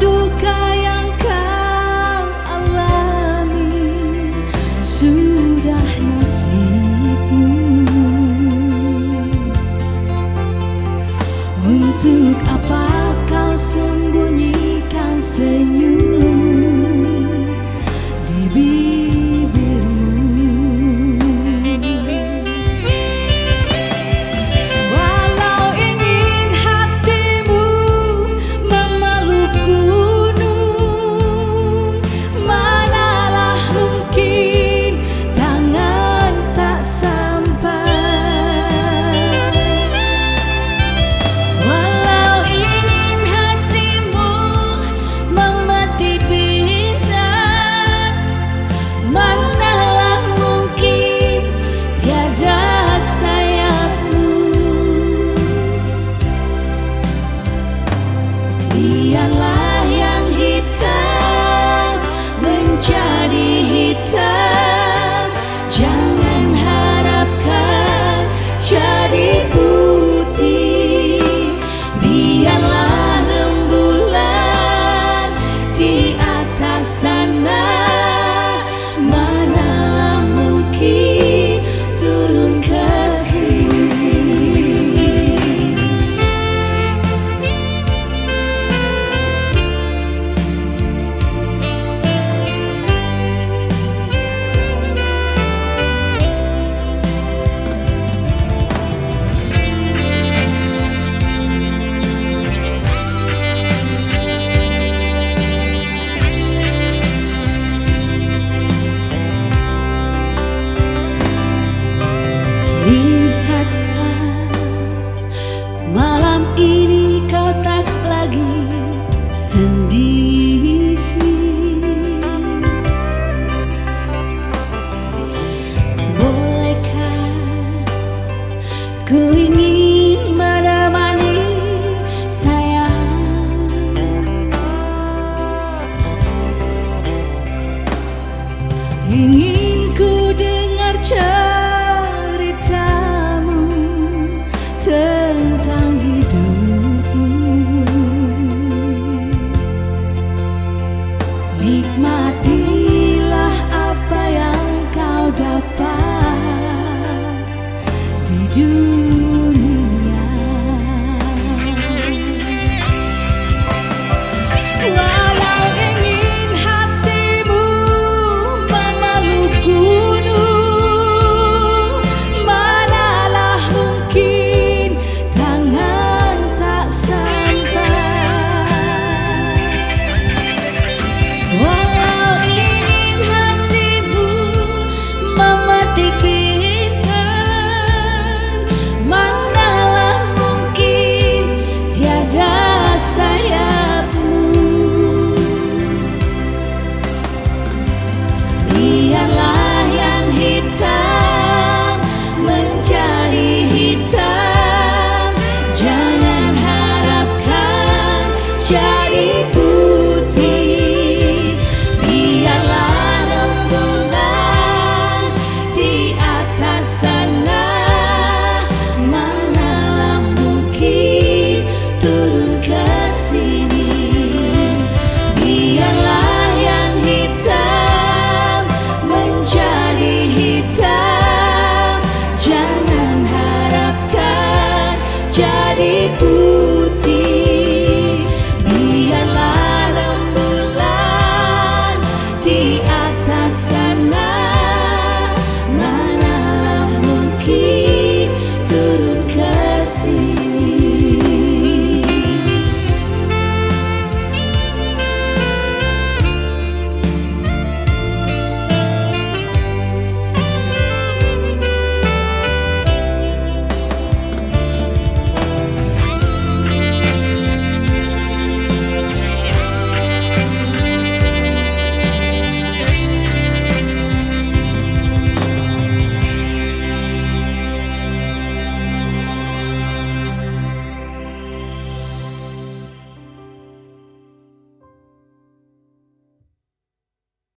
duka yang kau alami sudah nasibmu. Untuk apa kau sembunyikan senyum di bibirmu? Walau ingin hatimu memeluk gunung, manalah mungkin tangan tak sampai. Walau ingin hatimu memetik bintang, manalah mungkin tiada sayapmu. Biarlah yang hitam menjadi hitam, jangan harapkan jadi putih. Biarlah rembulan di atas sana, manalah mungkin turun ke sini. Lihatlah, malam ini kau tak lagi sendiri. Bolehkah ku ingin menemani sayang? Ingin ku dengar ceritamu tentang hidupmu. Nikmatilah apa yang kau dapat di dunia.